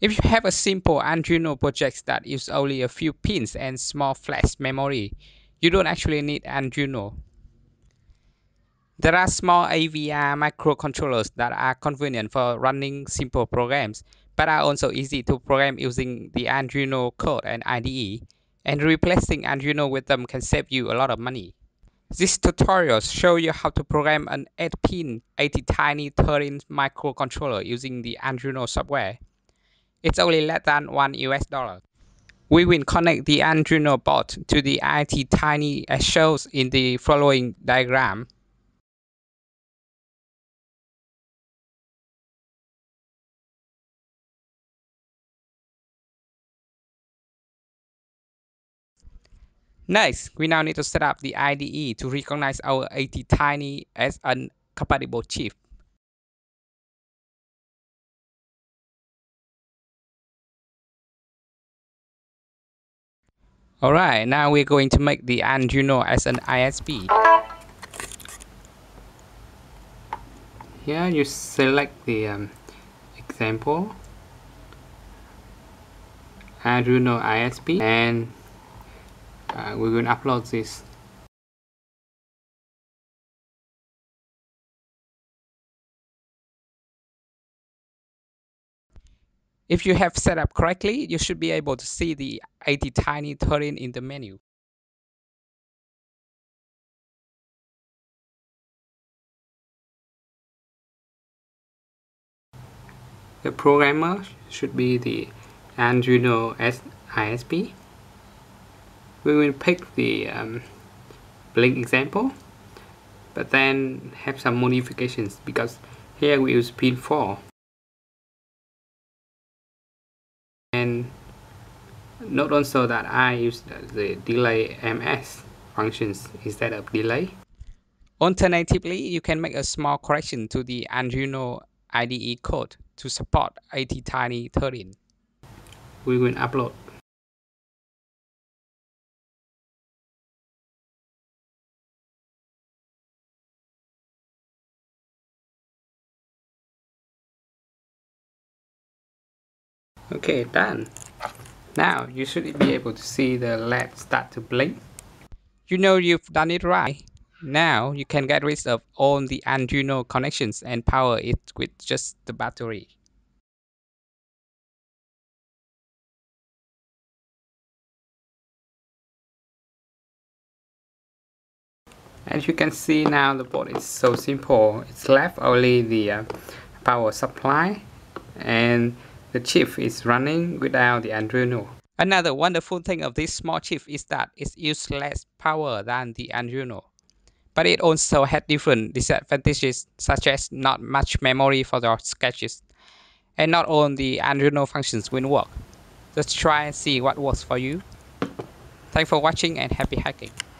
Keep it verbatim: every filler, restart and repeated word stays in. If you have a simple Arduino project that uses only a few pins and small flash memory, you don't actually need Arduino. There are small A V R microcontrollers that are convenient for running simple programs, but are also easy to program using the Arduino code and I D E, and replacing Arduino with them can save you a lot of money. This tutorial shows you how to program an eight pin ATtiny thirteen microcontroller using the Arduino software. It's only less than one U S dollar. We will connect the Arduino board to the ATtiny as shown in the following diagram. Next, we now need to set up the I D E to recognize our ATtiny as a compatible chip. Alright, now we're going to make the Arduino as an I S P. Here you select the um, example Arduino I S P, and Uh, we will upload this. If you have set up correctly, you should be able to see the ATtiny thirteen in the menu. The programmer should be the Arduino I S P. We will pick the um, blink example, but then have some modifications because here we use pin four. And note also that I use the delay M S functions instead of delay. Alternatively, you can make a small correction to the Arduino I D E code to support ATtiny thirteen. We will upload. Okay, done. Now you should be able to see the L E D start to blink. You know you've done it right. Now you can get rid of all the Arduino connections and power it with just the battery. As you can see now, the board is so simple. It's left only the uh, power supply, and the chip is running without the Arduino. Another wonderful thing of this small chip is that it uses less power than the Arduino. But it also had different disadvantages, such as not much memory for the sketches. And not all the Arduino functions will work. Just try and see what works for you. Thanks for watching and happy hacking.